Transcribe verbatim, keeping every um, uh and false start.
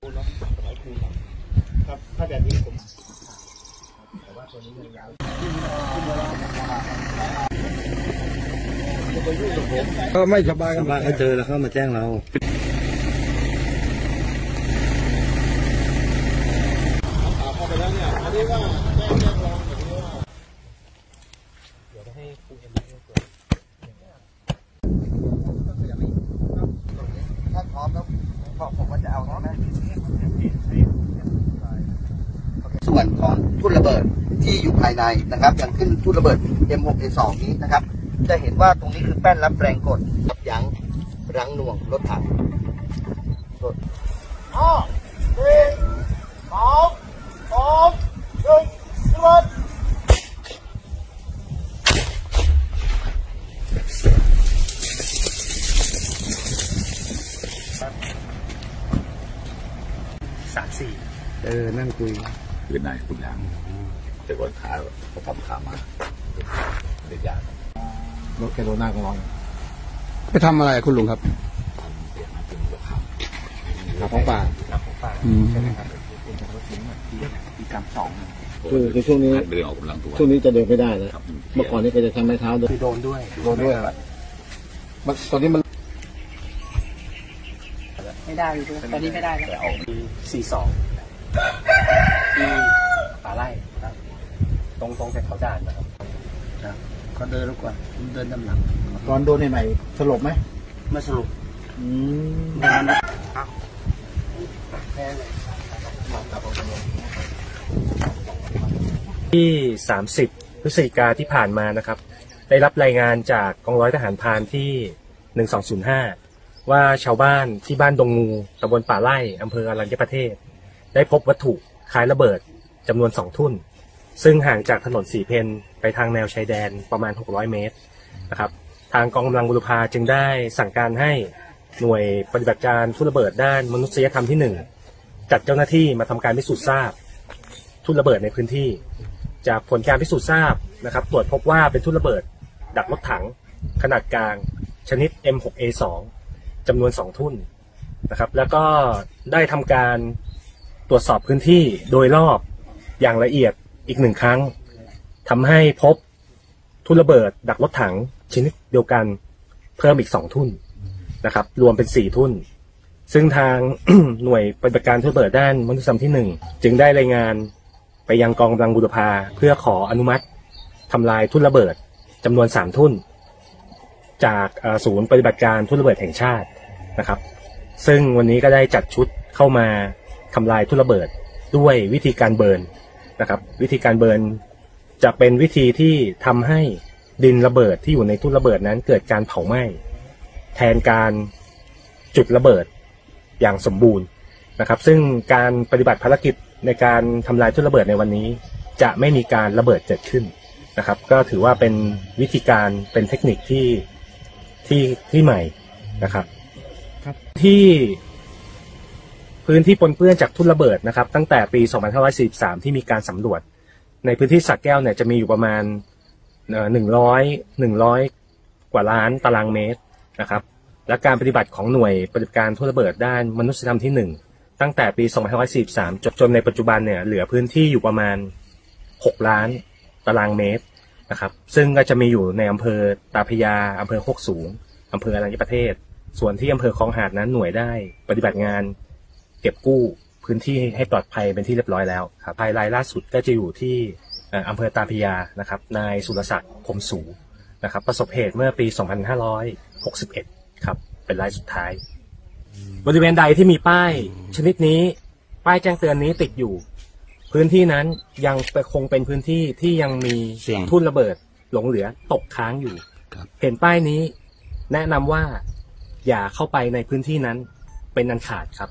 ครับถ้าแบบนี้ผมแต่ว่าตัวนี้มันยาวก็ไม่สบายกันบ้างเขาเจอแล้วเขามาแจ้งเราพอไปแล้วเนี่ยอันนี้ว่าแจ้งแจ้งเราอย่างนี้ว่าเดี๋ยวจะให้ครูเอ็มมาด้วยถ้าพร้อมแล้วบอกผมว่าจะเอาแล้วนะส่วนของทุ่นระเบิดที่อยู่ภายในนะครับอย่างขึ้นทุ่นระเบิด เอ็ม หก เอ สอง นี้นะครับจะเห็นว่าตรงนี้คือแป้นรับแรงกดยับยั้งรั้งหน่วงรถถังกดห้าสี่สามสองหนึ่งระเบิดสามสี่เออนั่งคุยคือนายคุณหลังแต่ก่อนขาเขาทำขามาเด็กยากรถแคโรน่าของเราไปทำอะไรคุณลุงครับขับของป่าขับของป่าใช่ไหมครับเป็นรถเลี้ยงแบบปีกรรมสองคือในช่วงนี้เดินออกกำลังตัวช่วงนี้จะเดินไม่ได้เลยเมื่อก่อนนี้ก็จะใช้ไม้เท้าเดินโดนด้วยโดนด้วยอะไรมันตอนนี้มันไม่ได้อยู่ด้วยตอนนี้ไม่ได้แล้วสี่สองที่ป่าไร่ครับตรงตรงไปเขาด่านนะครับก็เดินแล้วก่อนเดินน้ำหลังตอนโดนใหม่สลบไหมไม่สลบอืมนะครับที่สามสิบพฤศจิกาที่ผ่านมานะครับได้รับรายงานจากกองร้อยทหารพรานที่หนึ่งสองศูนย์ห้าว่าชาวบ้านที่บ้านดงงูตำบลป่าไร่อำเภออรัญญประเทศได้พบวัตถุคล้ายระเบิดจำนวนสองทุ่นซึ่งห่างจากถนนสีเพนไปทางแนวชายแดนประมาณหกร้อยเมตรนะครับทางกองกำลังบุรพาจึงได้สั่งการให้หน่วยปฏิบัติการทุ่นระเบิดด้านมนุษยธรรมที่หนึ่งจัดเจ้าหน้าที่มาทำการพิสูจน์ทราบทุ่นระเบิดในพื้นที่จากผลการพิสูจน์ทราบนะครับตรวจพบว่าเป็นทุ่นระเบิดดักรถถังขนาดกลางชนิด เอ็ม หก เอ สอง จำนวนสองทุ่นนะครับแล้วก็ได้ทำการตรวจสอบพื้นที่โดยรอบอย่างละเอียดอีกหนึ่งครั้งทำให้พบทุ่นระเบิดดักรถถังชนิดเดียวกันเพิ่มอีกสองทุ่นนะครับรวมเป็นสี่ทุ่นซึ่งทาง หน่วยปฏิบัติการทุ่นระเบิดด้านมนุษยธรรมที่หนึ่งจึงได้รายงานไปยังกองกำลังบูรพาเพื่อขออนุมัติทำลายทุ่นระเบิดจำนวนสามทุ่นจากศูนย์ปฏิบัติการทุ่นระเบิดแห่งชาตินะครับซึ่งวันนี้ก็ได้จัดชุดเข้ามาทำลายทุ่นระเบิดด้วยวิธีการเบิร์นนะครับวิธีการเบิร์นจะเป็นวิธีที่ทำให้ดินระเบิดที่อยู่ในทุ่นระเบิดนั้นเกิดการเผาไหม้แทนการจุดระเบิดอย่างสมบูรณ์นะครับซึ่งการปฏิบัติภารกิจในการทำลายทุ่นระเบิดในวันนี้จะไม่มีการระเบิดเกิดขึ้นนะครับก็ถือว่าเป็นวิธีการเป็นเทคนิคที่ที่ที่ใหม่นะครับที่พื้นที่ปนเปื้อนจากทุ่นระเบิดนะครับตั้งแต่ปีสองพันห้าร้อยสี่สิบสามที่มีการสำรวจในพื้นที่สระแก้วเนี่ยจะมีอยู่ประมาณหนึ่งร้อยกว่าล้านตารางเมตรนะครับและการปฏิบัติของหน่วยปฏิบัติการทุ่นระเบิดด้านมนุษยธรรมที่หนึ่งตั้งแต่ปีสองพันห้าร้อยสี่สิบสามจนจนในปัจจุบันเนี่ยเหลือพื้นที่อยู่ประมาณหกล้านตารางเมตรนะครับซึ่งก็จะมีอยู่ในอำเภอตาพยาอำเภอโคกสูงอำเภออรัญญประเทศส่วนที่อำเภอคลองหาดนั้นหน่วยได้ปฏิบัติงานเก็บกู้พื้นที่ให้ปลอดภัยเป็นที่เรียบร้อยแล้วครับภายรายล่าสุดก็จะอยู่ที่อำเภอตาพยานะครับนายสุรศักดิ์พรมสูนะครับประสบเหตุเมื่อปีสองพันห้าร้อยหกสิบเอ็ดครับเป็นรายสุดท้ายบริเวณใดที่มีป้ายชนิดนี้ป้ายแจ้งเตือนนี้ติดอยู่พื้นที่นั้นยังคงเป็นพื้นที่ที่ยังมีทุ่นระเบิดหลงเหลือตกค้างอยู่เห็นป้ายนี้แนะนำว่าอย่าเข้าไปในพื้นที่นั้นเป็นอันขาดครับ